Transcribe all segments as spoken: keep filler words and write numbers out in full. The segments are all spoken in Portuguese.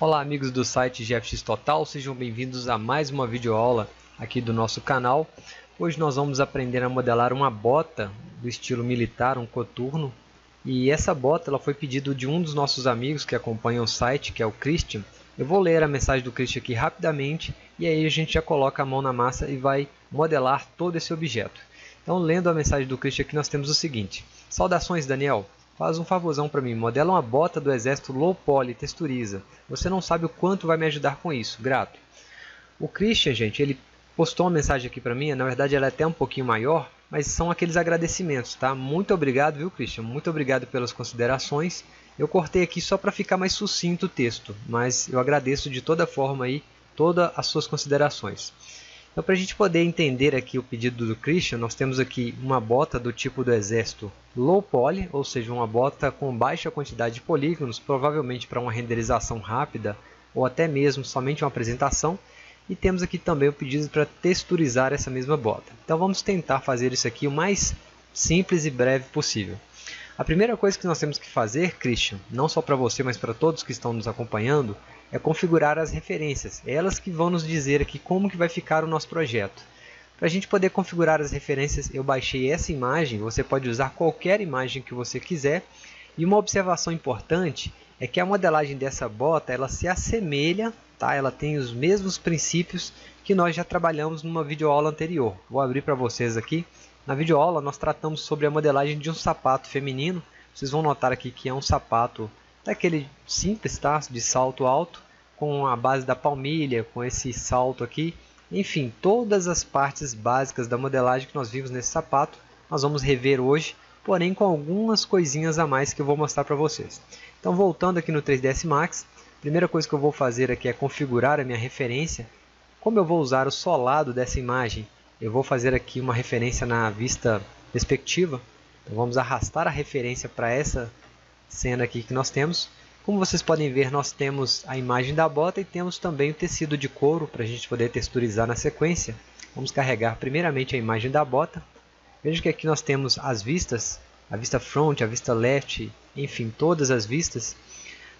Olá amigos do site G F X Total, sejam bem-vindos a mais uma videoaula aqui do nosso canal. Hoje nós vamos aprender a modelar uma bota do estilo militar, um coturno. E essa bota ela foi pedido de um dos nossos amigos que acompanham o site, que é o Christian. Eu vou ler a mensagem do Christian aqui rapidamente e aí a gente já coloca a mão na massa e vai modelar todo esse objeto. Então, lendo a mensagem do Christian aqui, nós temos o seguinte. Saudações, Daniel. Faz um favorzão para mim, modela uma bota do exército lowpoly, texturiza. Você não sabe o quanto vai me ajudar com isso, grato. O Christian, gente, ele postou uma mensagem aqui para mim, na verdade ela é até um pouquinho maior, mas são aqueles agradecimentos, tá? Muito obrigado, viu, Christian? Muito obrigado pelas considerações. Eu cortei aqui só para ficar mais sucinto o texto, mas eu agradeço de toda forma aí, todas as suas considerações. Então, para a gente poder entender aqui o pedido do Christian, nós temos aqui uma bota do tipo do exército low poly, ou seja, uma bota com baixa quantidade de polígonos, provavelmente para uma renderização rápida, ou até mesmo somente uma apresentação. E temos aqui também o pedido para texturizar essa mesma bota. Então, vamos tentar fazer isso aqui o mais simples e breve possível. A primeira coisa que nós temos que fazer, Christian, não só para você, mas para todos que estão nos acompanhando, é configurar as referências, elas que vão nos dizer aqui como que vai ficar o nosso projeto. Para a gente poder configurar as referências, eu baixei essa imagem, você pode usar qualquer imagem que você quiser. E uma observação importante é que a modelagem dessa bota, ela se assemelha, tá? Ela tem os mesmos princípios que nós já trabalhamos numa videoaula anterior. Vou abrir para vocês aqui. Na videoaula nós tratamos sobre a modelagem de um sapato feminino. Vocês vão notar aqui que é um sapato daquele simples, tá? De salto alto, com a base da palmilha, com esse salto aqui. Enfim, todas as partes básicas da modelagem que nós vimos nesse sapato, nós vamos rever hoje, porém com algumas coisinhas a mais que eu vou mostrar para vocês. Então, voltando aqui no três D S Max, a primeira coisa que eu vou fazer aqui é configurar a minha referência. Como eu vou usar o solado dessa imagem, eu vou fazer aqui uma referência na vista perspectiva. Então, vamos arrastar a referência para essa cena aqui que nós temos. Como vocês podem ver, nós temos a imagem da bota e temos também o tecido de couro para a gente poder texturizar na sequência. Vamos carregar primeiramente a imagem da bota. Veja que aqui nós temos as vistas, a vista front, a vista left, enfim, todas as vistas.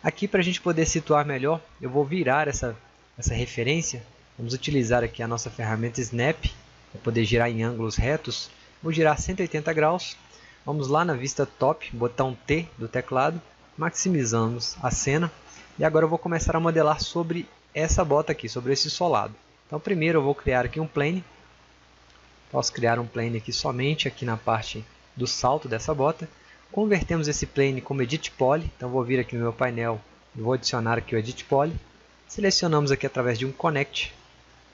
Aqui, para a gente poder situar melhor, eu vou virar essa, essa referência. Vamos utilizar aqui a nossa ferramenta Snap, para poder girar em ângulos retos. Vou girar cento e oitenta graus. Vamos lá na vista top, botão T do teclado, maximizamos a cena. E agora eu vou começar a modelar sobre essa bota aqui, sobre esse solado. Então, primeiro eu vou criar aqui um plane. Posso criar um plane aqui somente aqui na parte do salto dessa bota. Convertemos esse plane como Edit Poly. Então, vou vir aqui no meu painel e vou adicionar aqui o Edit Poly. Selecionamos aqui através de um Connect.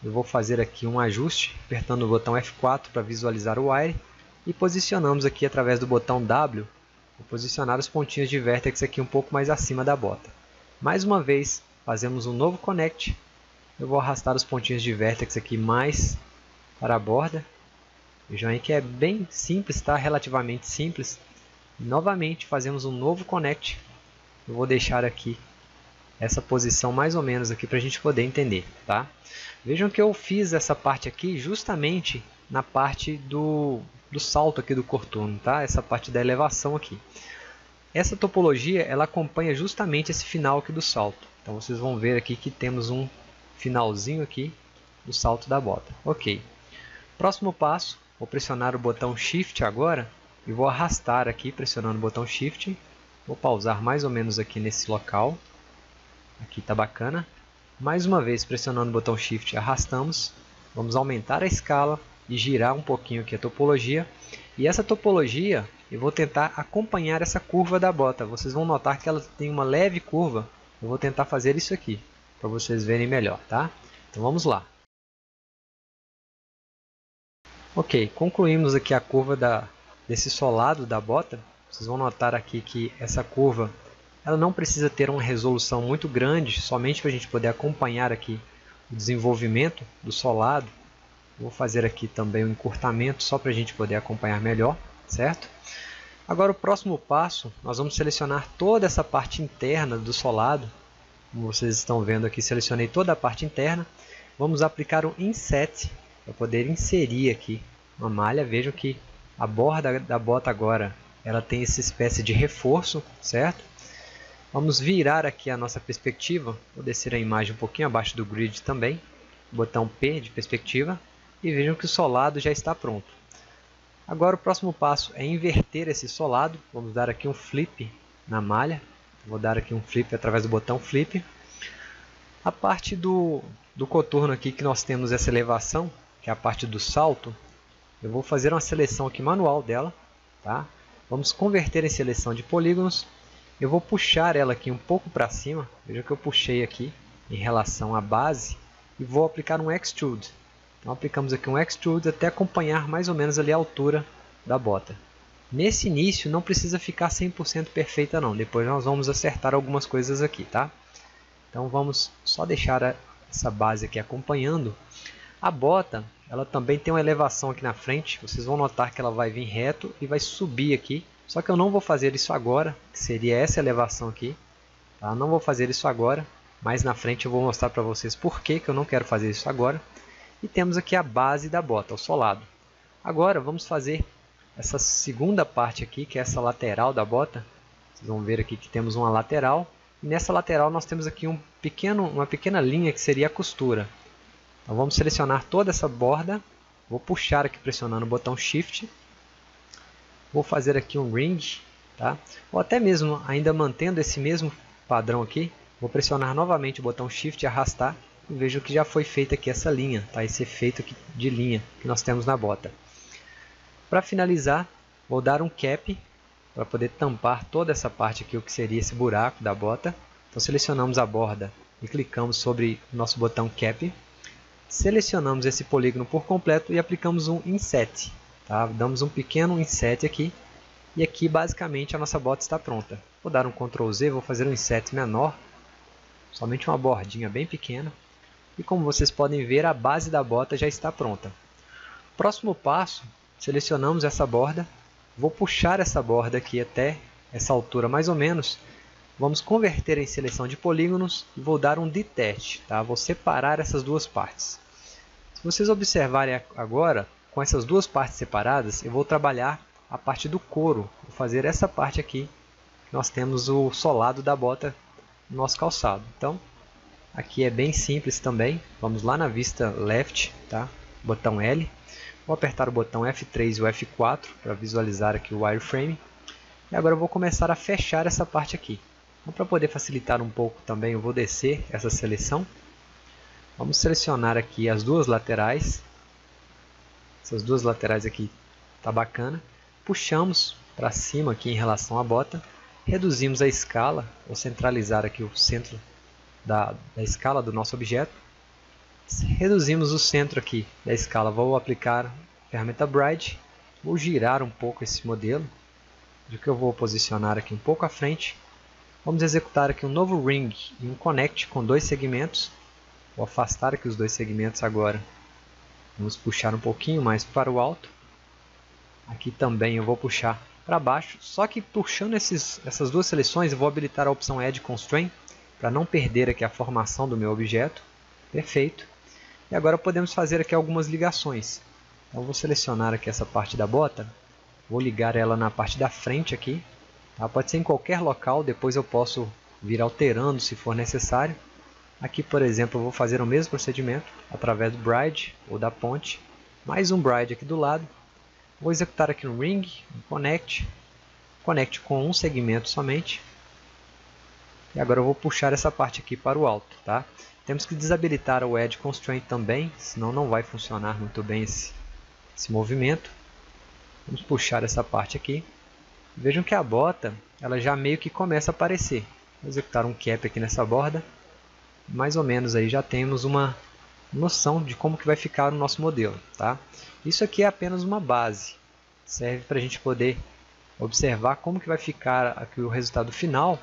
Eu vou fazer aqui um ajuste, apertando o botão F quatro para visualizar o Wire. E posicionamos aqui através do botão W, vou posicionar os pontinhos de vértex aqui um pouco mais acima da bota. Mais uma vez, fazemos um novo Connect. Eu vou arrastar os pontinhos de vértex aqui mais para a borda. Vejam aí que é bem simples, tá? Relativamente simples. Novamente, fazemos um novo Connect. Eu vou deixar aqui essa posição mais ou menos aqui para a gente poder entender, tá? Vejam que eu fiz essa parte aqui justamente na parte do... do salto aqui do coturno, tá? Essa parte da elevação aqui. Essa topologia, ela acompanha justamente esse final aqui do salto. Então, vocês vão ver aqui que temos um finalzinho aqui do salto da bota. Ok. Próximo passo, vou pressionar o botão Shift agora e vou arrastar aqui, pressionando o botão Shift. Vou pausar mais ou menos aqui nesse local. Aqui tá bacana. Mais uma vez, pressionando o botão Shift, arrastamos. Vamos aumentar a escala e girar um pouquinho aqui a topologia. E essa topologia, eu vou tentar acompanhar essa curva da bota. Vocês vão notar que ela tem uma leve curva. Eu vou tentar fazer isso aqui, para vocês verem melhor, tá? Então, vamos lá. Ok, concluímos aqui a curva da, desse solado da bota. Vocês vão notar aqui que essa curva, ela não precisa ter uma resolução muito grande, somente para a gente poder acompanhar aqui o desenvolvimento do solado. Vou fazer aqui também um encurtamento, só para a gente poder acompanhar melhor, certo? Agora, o próximo passo, nós vamos selecionar toda essa parte interna do solado. Como vocês estão vendo aqui, selecionei toda a parte interna. Vamos aplicar um Inset, para poder inserir aqui uma malha. Vejam que a borda da bota agora, ela tem essa espécie de reforço, certo? Vamos virar aqui a nossa perspectiva, vou descer a imagem um pouquinho abaixo do grid também, botão P de perspectiva, e vejam que o solado já está pronto. Agora o próximo passo é inverter esse solado, vamos dar aqui um flip na malha, vou dar aqui um flip através do botão flip. A parte do, do contorno aqui que nós temos essa elevação, que é a parte do salto, eu vou fazer uma seleção aqui manual dela, tá? Vamos converter em seleção de polígonos. Eu vou puxar ela aqui um pouco para cima, veja que eu puxei aqui em relação à base, e vou aplicar um extrude. Então aplicamos aqui um extrude até acompanhar mais ou menos ali a altura da bota. Nesse início não precisa ficar cem por cento perfeita não, depois nós vamos acertar algumas coisas aqui, tá? Então vamos só deixar a, essa base aqui acompanhando. A bota, ela também tem uma elevação aqui na frente, vocês vão notar que ela vai vir reto e vai subir aqui. Só que eu não vou fazer isso agora, que seria essa elevação aqui, tá? Não vou fazer isso agora, mas na frente eu vou mostrar para vocês por que que eu não quero fazer isso agora. E temos aqui a base da bota, o solado. Agora vamos fazer essa segunda parte aqui, que é essa lateral da bota. Vocês vão ver aqui que temos uma lateral. E nessa lateral nós temos aqui um pequeno, uma pequena linha que seria a costura. Então vamos selecionar toda essa borda, vou puxar aqui pressionando o botão Shift. Vou fazer aqui um ring, tá? Ou até mesmo, ainda mantendo esse mesmo padrão aqui, vou pressionar novamente o botão Shift e arrastar. E vejo que já foi feita aqui essa linha, tá? Esse efeito aqui de linha que nós temos na bota. Para finalizar, vou dar um cap, para poder tampar toda essa parte aqui, o que seria esse buraco da bota. Então selecionamos a borda e clicamos sobre o nosso botão cap. Selecionamos esse polígono por completo e aplicamos um Inset. Tá? Damos um pequeno inset aqui, e aqui basicamente a nossa bota está pronta. Vou dar um Ctrl Z, vou fazer um inset menor, somente uma bordinha bem pequena. E como vocês podem ver, a base da bota já está pronta. Próximo passo, selecionamos essa borda, vou puxar essa borda aqui até essa altura mais ou menos. Vamos converter em seleção de polígonos e vou dar um Detach, tá? Vou separar essas duas partes. Se vocês observarem agora, com essas duas partes separadas, eu vou trabalhar a parte do couro. Vou fazer essa parte aqui. Nós temos o solado da bota no nosso calçado. Então, aqui é bem simples também. Vamos lá na vista Left, tá? Botão L. Vou apertar o botão F três e o F quatro para visualizar aqui o wireframe. E agora eu vou começar a fechar essa parte aqui. Então, para poder facilitar um pouco também, eu vou descer essa seleção. Vamos selecionar aqui as duas laterais. Essas duas laterais aqui tá bacana. Puxamos para cima aqui em relação à bota. Reduzimos a escala. Vou centralizar aqui o centro da, da escala do nosso objeto. Reduzimos o centro aqui da escala. Vou aplicar a ferramenta Bride. Vou girar um pouco esse modelo. De que eu vou posicionar aqui um pouco à frente. Vamos executar aqui um novo Ring e um Connect com dois segmentos. Vou afastar aqui os dois segmentos agora. Vamos puxar um pouquinho mais para o alto. Aqui também eu vou puxar para baixo. Só que puxando esses, essas duas seleções, eu vou habilitar a opção Edge Constraint, para não perder aqui a formação do meu objeto. Perfeito. E agora podemos fazer aqui algumas ligações. Então eu vou selecionar aqui essa parte da bota. Vou ligar ela na parte da frente aqui. Tá? Pode ser em qualquer local, depois eu posso vir alterando se for necessário. Aqui, por exemplo, eu vou fazer o mesmo procedimento, através do Bride ou da ponte. Mais um Bride aqui do lado. Vou executar aqui um Ring, um Connect. Connect com um segmento somente. E agora eu vou puxar essa parte aqui para o alto, tá? Temos que desabilitar o Edge Constraint também, senão não vai funcionar muito bem esse, esse movimento. Vamos puxar essa parte aqui. Vejam que a bota, ela já meio que começa a aparecer. Vou executar um Cap aqui nessa borda. Mais ou menos aí já temos uma noção de como que vai ficar o nosso modelo, tá? Isso aqui é apenas uma base, serve para a gente poder observar como que vai ficar aqui o resultado final,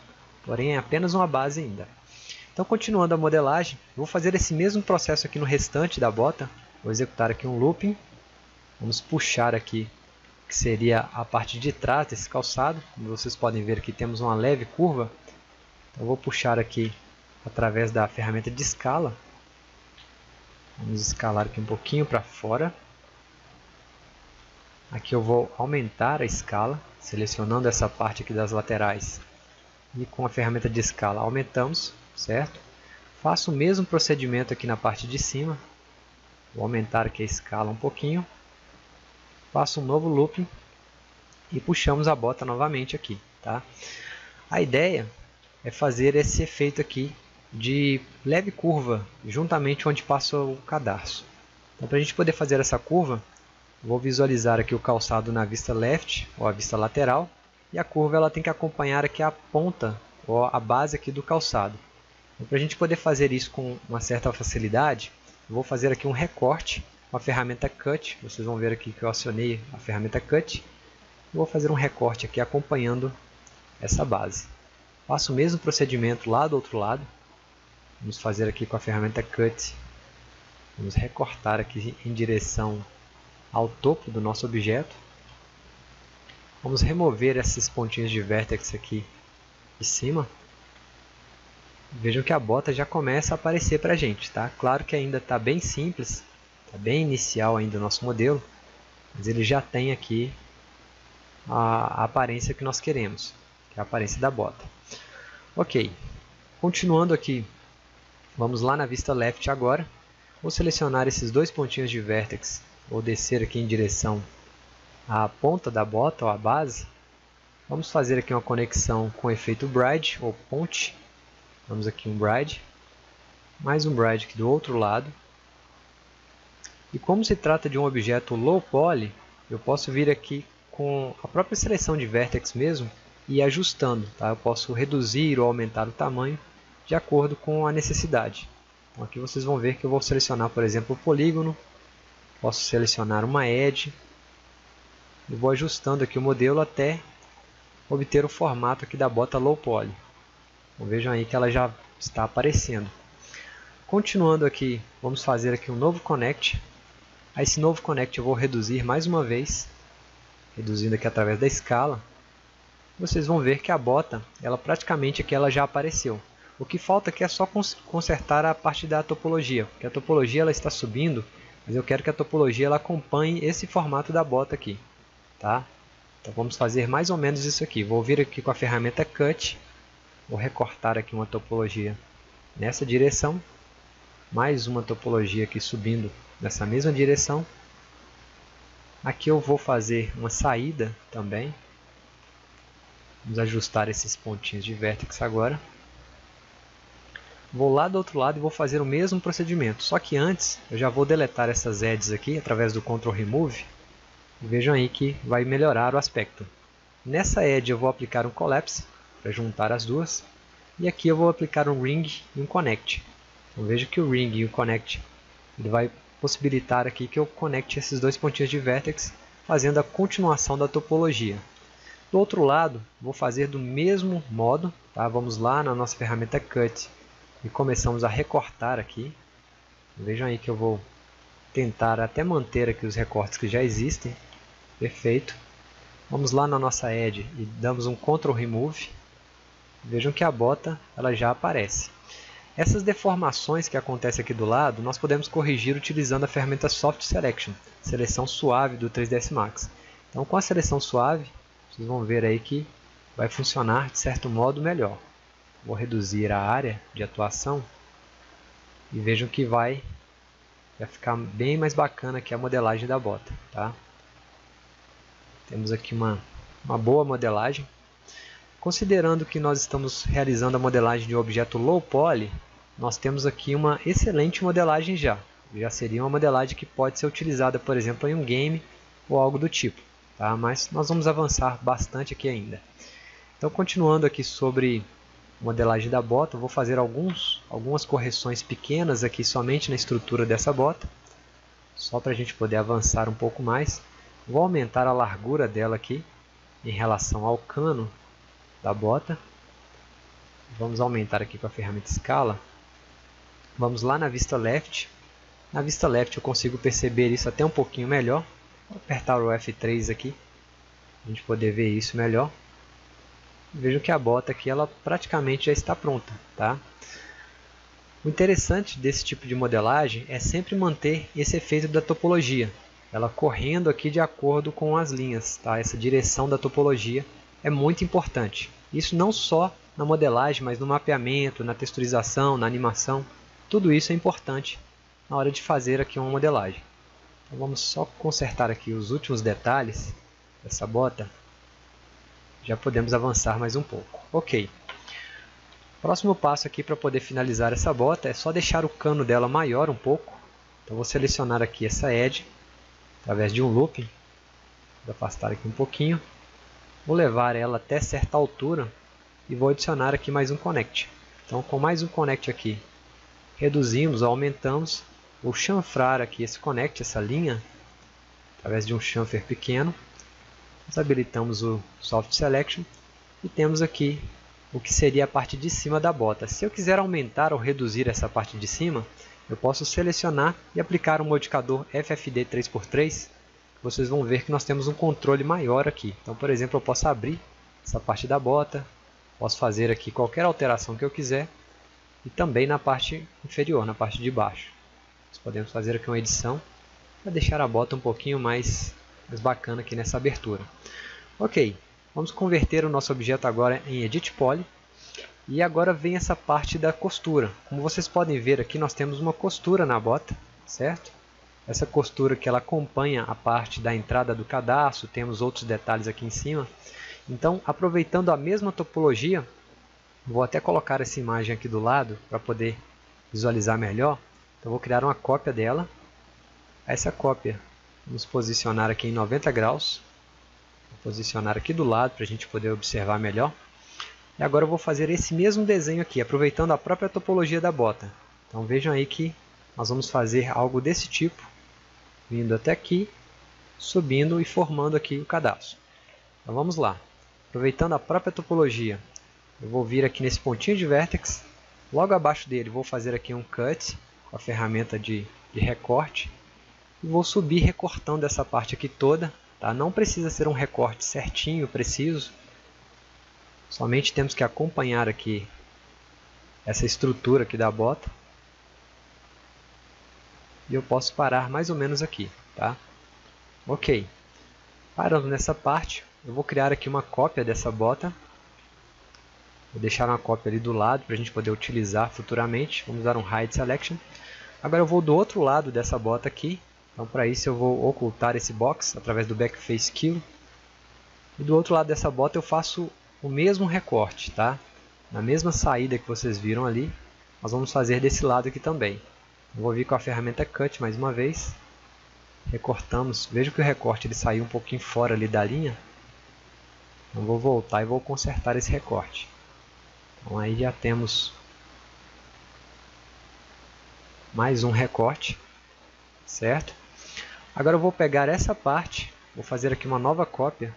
porém é apenas uma base ainda. Então, continuando a modelagem, vou fazer esse mesmo processo aqui no restante da bota. Vou executar aqui um looping, vamos puxar aqui que seria a parte de trás desse calçado. Como vocês podem ver aqui, temos uma leve curva. Então, vou puxar aqui através da ferramenta de escala. Vamos escalar aqui um pouquinho para fora. Aqui eu vou aumentar a escala, selecionando essa parte aqui das laterais. e com a ferramenta de escala aumentamos, certo? Faço o mesmo procedimento aqui na parte de cima, vou aumentar aqui a escala um pouquinho, faço um novo looping e puxamos a bota novamente aqui, tá? A ideia é fazer esse efeito aqui de leve curva juntamente onde passa o cadarço. Então, para a gente poder fazer essa curva, vou visualizar aqui o calçado na vista left, ou a vista lateral, e a curva ela tem que acompanhar aqui a ponta, ou a base aqui do calçado. Então, para a gente poder fazer isso com uma certa facilidade, eu vou fazer aqui um recorte com a ferramenta Cut. Vocês vão ver aqui que eu acionei a ferramenta Cut. Eu vou fazer um recorte aqui acompanhando essa base. Faço o mesmo procedimento lá do outro lado. Vamos fazer aqui com a ferramenta Cut. Vamos recortar aqui em direção ao topo do nosso objeto. Vamos remover esses pontinhos de vértex aqui de cima. Vejam que a bota já começa a aparecer para a gente, tá? Claro que ainda está bem simples, está bem inicial ainda o nosso modelo, mas ele já tem aqui a aparência que nós queremos, que é a aparência da bota. Ok, continuando aqui, vamos lá na vista left agora. Vou selecionar esses dois pontinhos de vértex, vou descer aqui em direção à ponta da bota, ou à base. Vamos fazer aqui uma conexão com o efeito Bride, ou ponte. Vamos aqui um Bride, mais um Bride aqui do outro lado. E como se trata de um objeto low poly, eu posso vir aqui com a própria seleção de vertex mesmo e ir ajustando, tá? Eu posso reduzir ou aumentar o tamanho de acordo com a necessidade. Então aqui vocês vão ver que eu vou selecionar, por exemplo, o polígono, posso selecionar uma edge, e vou ajustando aqui o modelo até obter o formato aqui da bota low poly. Então, vejam aí que ela já está aparecendo. Continuando aqui, vamos fazer aqui um novo connect. A esse novo connect eu vou reduzir mais uma vez, reduzindo aqui através da escala. Vocês vão ver que a bota, ela praticamente aqui ela já apareceu. O que falta aqui é só consertar a parte da topologia, porque a topologia ela está subindo, mas eu quero que a topologia ela acompanhe esse formato da bota aqui, tá? Então vamos fazer mais ou menos isso aqui. Vou vir aqui com a ferramenta Cut. Vou recortar aqui uma topologia nessa direção, mais uma topologia aqui subindo nessa mesma direção. Aqui eu vou fazer uma saída também. Vamos ajustar esses pontinhos de vértex agora. Vou lá do outro lado e vou fazer o mesmo procedimento, só que antes eu já vou deletar essas edges aqui através do Ctrl Remove. Vejam aí que vai melhorar o aspecto. Nessa edge eu vou aplicar um Collapse para juntar as duas, e aqui eu vou aplicar um Ring e um Connect. Então veja que o Ring e o Connect ele vai possibilitar aqui que eu conecte esses dois pontinhos de vértex, fazendo a continuação da topologia. Do outro lado, vou fazer do mesmo modo, tá? Vamos lá na nossa ferramenta Cut e começamos a recortar aqui. Vejam aí que eu vou tentar até manter aqui os recortes que já existem. Perfeito. Vamos lá na nossa edge e damos um Ctrl Remove. Vejam que a bota ela já aparece. Essas deformações que acontecem aqui do lado, nós podemos corrigir utilizando a ferramenta Soft Selection, seleção suave do três D S Max. Então com a seleção suave, vocês vão ver aí que vai funcionar de certo modo melhor. Vou reduzir a área de atuação e vejam que vai, vai ficar bem mais bacana aqui a modelagem da bota, tá? Temos aqui uma, uma boa modelagem. Considerando que nós estamos realizando a modelagem de um objeto low poly, nós temos aqui uma excelente modelagem já. Já seria uma modelagem que pode ser utilizada, por exemplo, em um game ou algo do tipo, tá? Mas nós vamos avançar bastante aqui ainda. Então, continuando aqui sobre modelagem da bota, eu vou fazer alguns, algumas correções pequenas aqui somente na estrutura dessa bota, só para a gente poder avançar um pouco mais. Vou aumentar a largura dela aqui em relação ao cano da bota. Vamos aumentar aqui com a ferramenta escala. Vamos lá na vista left. Na vista left eu consigo perceber isso até um pouquinho melhor. Vou apertar o F três aqui para a gente poder ver isso melhor. Vejam que a bota aqui ela praticamente já está pronta, tá? O interessante desse tipo de modelagem é sempre manter esse efeito da topologia, ela correndo aqui de acordo com as linhas, tá? Essa direção da topologia é muito importante. Isso não só na modelagem, mas no mapeamento, na texturização, na animação. Tudo isso é importante na hora de fazer aqui uma modelagem. Então vamos só consertar aqui os últimos detalhes dessa bota. Já podemos avançar mais um pouco. Ok. Próximo passo aqui para poder finalizar essa bota é só deixar o cano dela maior um pouco. Então vou selecionar aqui essa edge através de um looping. Vou afastar aqui um pouquinho. Vou levar ela até certa altura e vou adicionar aqui mais um connect. Então com mais um connect aqui, reduzimos ou aumentamos. Vou chanfrar aqui esse connect, essa linha, através de um chanfer pequeno. Nós habilitamos o Soft Selection e temos aqui o que seria a parte de cima da bota. Se eu quiser aumentar ou reduzir essa parte de cima, eu posso selecionar e aplicar o modificador F F D três por três. Vocês vão ver que nós temos um controle maior aqui. Então, por exemplo, eu posso abrir essa parte da bota, posso fazer aqui qualquer alteração que eu quiser e também na parte inferior, na parte de baixo. Nós podemos fazer aqui uma edição para deixar a bota um pouquinho mais... mas bacana aqui nessa abertura. Ok, vamos converter o nosso objeto agora em Edit Poly. E agora vem essa parte da costura. Como vocês podem ver aqui, nós temos uma costura na bota, certo? Essa costura que ela acompanha a parte da entrada do cadastro, temos outros detalhes aqui em cima. Então, aproveitando a mesma topologia, vou até colocar essa imagem aqui do lado para poder visualizar melhor. Então, vou criar uma cópia dela. Essa cópia vamos posicionar aqui em noventa graus. Vou posicionar aqui do lado para a gente poder observar melhor. E agora eu vou fazer esse mesmo desenho aqui, aproveitando a própria topologia da bota. Então vejam aí que nós vamos fazer algo desse tipo, vindo até aqui, subindo e formando aqui o cadastro. Então vamos lá. Aproveitando a própria topologia, eu vou vir aqui nesse pontinho de vértex. Logo abaixo dele vou fazer aqui um cut com a ferramenta de, de recorte. E vou subir recortando essa parte aqui toda, tá? Não precisa ser um recorte certinho, preciso. Somente temos que acompanhar aqui essa estrutura aqui da bota. E eu posso parar mais ou menos aqui, tá? Ok. Parando nessa parte, eu vou criar aqui uma cópia dessa bota. Vou deixar uma cópia ali do lado para a gente poder utilizar futuramente. Vamos dar um Hide Selection. Agora eu vou do outro lado dessa bota aqui. Então para isso eu vou ocultar esse box através do Backface Culling. E do outro lado dessa bota eu faço o mesmo recorte, tá? Na mesma saída que vocês viram ali, nós vamos fazer desse lado aqui também. Eu vou vir com a ferramenta Cut mais uma vez. Recortamos. Veja que o recorte ele saiu um pouquinho fora ali da linha. Então vou voltar e vou consertar esse recorte. Então aí já temos mais um recorte, certo? Agora eu vou pegar essa parte, vou fazer aqui uma nova cópia,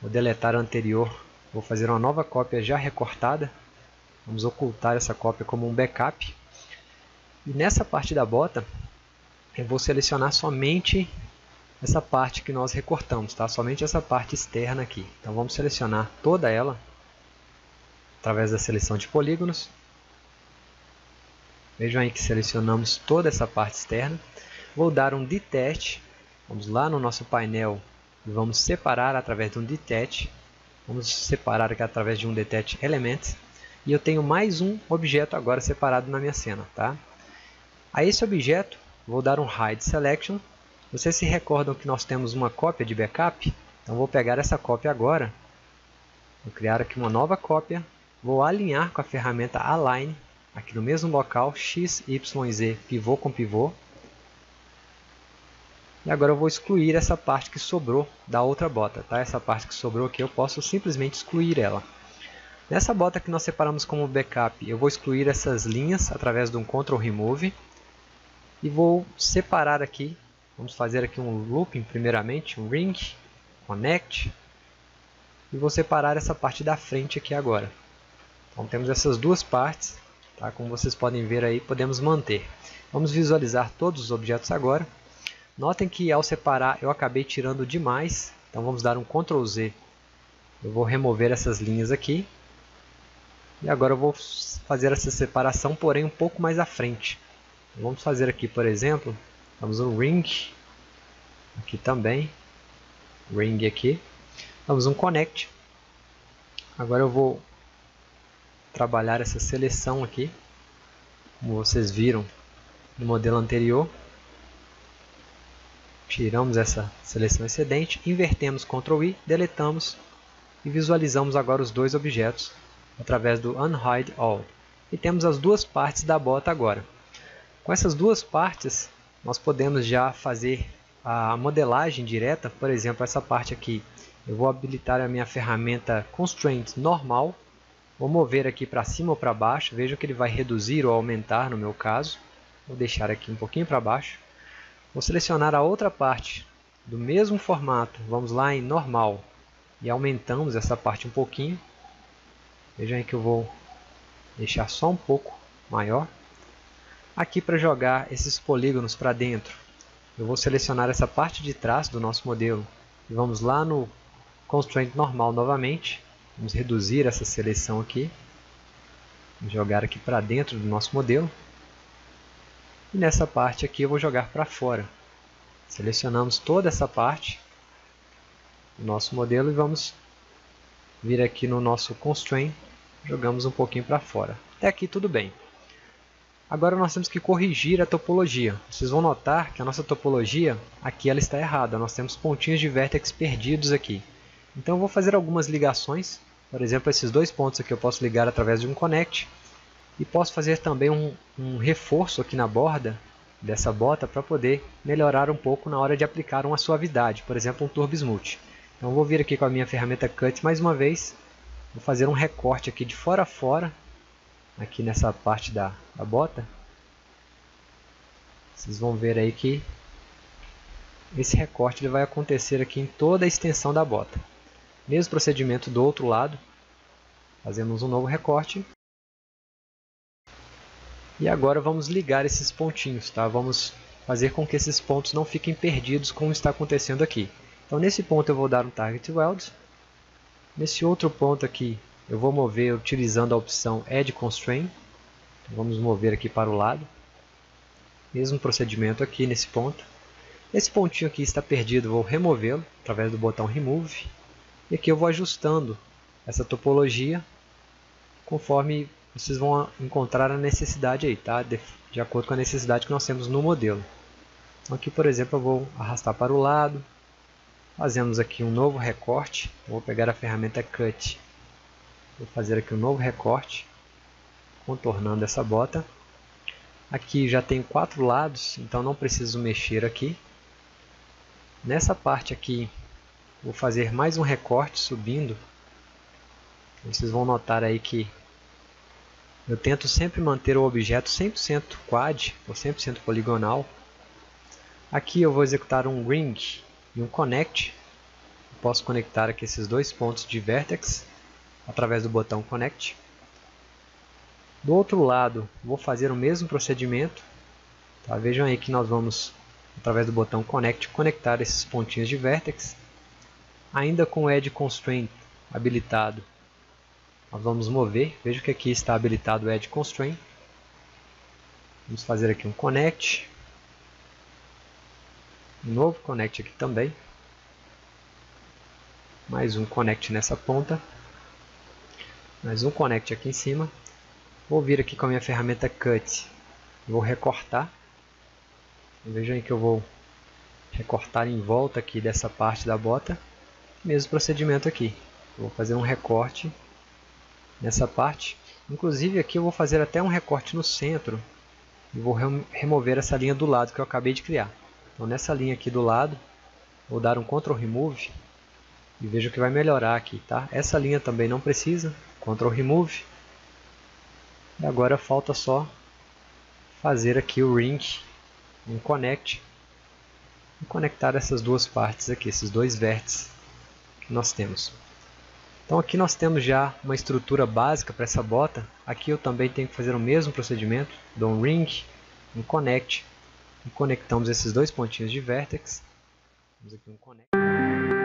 vou deletar a anterior, vou fazer uma nova cópia já recortada, vamos ocultar essa cópia como um backup, e nessa parte da bota, eu vou selecionar somente essa parte que nós recortamos, tá? Somente essa parte externa aqui, então vamos selecionar toda ela, através da seleção de polígonos. Vejam aí que selecionamos toda essa parte externa. Vou dar um Detach. Vamos lá no nosso painel e vamos separar através de um Detach. Vamos separar aqui através de um Detach Element. E eu tenho mais um objeto agora separado na minha cena, tá? A esse objeto, vou dar um Hide Selection. Vocês se recordam que nós temos uma cópia de backup? Então vou pegar essa cópia agora. Vou criar aqui uma nova cópia. Vou alinhar com a ferramenta Align. Aqui no mesmo local, X, Y, Z, pivô com pivô. E agora eu vou excluir essa parte que sobrou da outra bota, tá? Essa parte que sobrou aqui eu posso simplesmente excluir ela. Nessa bota que nós separamos como backup, eu vou excluir essas linhas através de um Ctrl Remove. E vou separar aqui, vamos fazer aqui um looping primeiramente, um ring, connect. E vou separar essa parte da frente aqui agora. Então temos essas duas partes. Tá, como vocês podem ver aí, podemos manter. Vamos visualizar todos os objetos agora. Notem que ao separar eu acabei tirando demais. Então vamos dar um Ctrl Z. Eu vou remover essas linhas aqui. E agora eu vou fazer essa separação, porém um pouco mais à frente. Então, vamos fazer aqui, por exemplo, vamos um Ring. Aqui também. Ring aqui. Vamos um Connect. Agora eu vou trabalhar essa seleção aqui, como vocês viram no modelo anterior. Tiramos essa seleção excedente, invertemos control I, deletamos e visualizamos agora os dois objetos através do Unhide All. E temos as duas partes da bota agora. Com essas duas partes, nós podemos já fazer a modelagem direta. Por exemplo, essa parte aqui, eu vou habilitar a minha ferramenta Constraint Normal, vou mover aqui para cima ou para baixo, vejo que ele vai reduzir ou aumentar no meu caso, vou deixar aqui um pouquinho para baixo. Vou selecionar a outra parte do mesmo formato, vamos lá em Normal e aumentamos essa parte um pouquinho. Vejam aí que eu vou deixar só um pouco maior. Aqui para jogar esses polígonos para dentro, eu vou selecionar essa parte de trás do nosso modelo e vamos lá no Constraint Normal novamente. Vamos reduzir essa seleção aqui, vamos jogar aqui para dentro do nosso modelo. E nessa parte aqui eu vou jogar para fora. Selecionamos toda essa parte do nosso modelo e vamos vir aqui no nosso Constraint, jogamos um pouquinho para fora. Até aqui tudo bem. Agora nós temos que corrigir a topologia. Vocês vão notar que a nossa topologia aqui ela está errada. Nós temos pontinhos de vértex perdidos aqui. Então eu vou fazer algumas ligações. Por exemplo, esses dois pontos aqui eu posso ligar através de um connect. E posso fazer também um, um reforço aqui na borda dessa bota para poder melhorar um pouco na hora de aplicar uma suavidade, por exemplo, um Turbo Smooth. Então eu vou vir aqui com a minha ferramenta Cut mais uma vez, vou fazer um recorte aqui de fora a fora, aqui nessa parte da, da bota. Vocês vão ver aí que esse recorte ele vai acontecer aqui em toda a extensão da bota. Mesmo procedimento do outro lado, fazemos um novo recorte. E agora vamos ligar esses pontinhos, tá? Vamos fazer com que esses pontos não fiquem perdidos como está acontecendo aqui. Então nesse ponto eu vou dar um Target Weld. Nesse outro ponto aqui eu vou mover utilizando a opção Edge Constraint. Então, vamos mover aqui para o lado. Mesmo procedimento aqui nesse ponto. Esse pontinho aqui está perdido, eu vou removê-lo através do botão Remove. E aqui eu vou ajustando essa topologia conforme vocês vão encontrar a necessidade aí, tá? De, de acordo com a necessidade que nós temos no modelo. Então aqui, por exemplo, eu vou arrastar para o lado. Fazemos aqui um novo recorte. Eu vou pegar a ferramenta Cut. Vou fazer aqui um novo recorte, contornando essa bota. Aqui já tenho quatro lados, então não preciso mexer aqui. Nessa parte aqui, vou fazer mais um recorte subindo. Vocês vão notar aí que eu tento sempre manter o objeto cem por cento quad, ou cem por cento poligonal. Aqui eu vou executar um ring e um connect. Eu posso conectar aqui esses dois pontos de vertex através do botão connect. Do outro lado, vou fazer o mesmo procedimento. Tá? Vejam aí que nós vamos, através do botão connect, conectar esses pontinhos de vertex. Ainda com o Edge Constraint habilitado, nós vamos mover, veja que aqui está habilitado o Edge Constraint. Vamos fazer aqui um Connect. Um novo Connect aqui também. Mais um Connect nessa ponta. Mais um Connect aqui em cima. Vou vir aqui com a minha ferramenta Cut. Vou recortar. Vejam aí que eu vou recortar em volta aqui dessa parte da bota. Mesmo procedimento aqui. Vou fazer um recorte nessa parte, inclusive aqui eu vou fazer até um recorte no centro e vou remover essa linha do lado que eu acabei de criar. Então nessa linha aqui do lado, vou dar um Ctrl Remove e vejo que vai melhorar aqui, tá? Essa linha também não precisa, Ctrl Remove. E agora falta só fazer aqui o ring, um connect e conectar essas duas partes aqui, esses dois vértices que nós temos. Então aqui nós temos já uma estrutura básica para essa bota. Aqui eu também tenho que fazer o mesmo procedimento, dou um ring, um connect, e conectamos esses dois pontinhos de vertex. Vamos aqui um connect.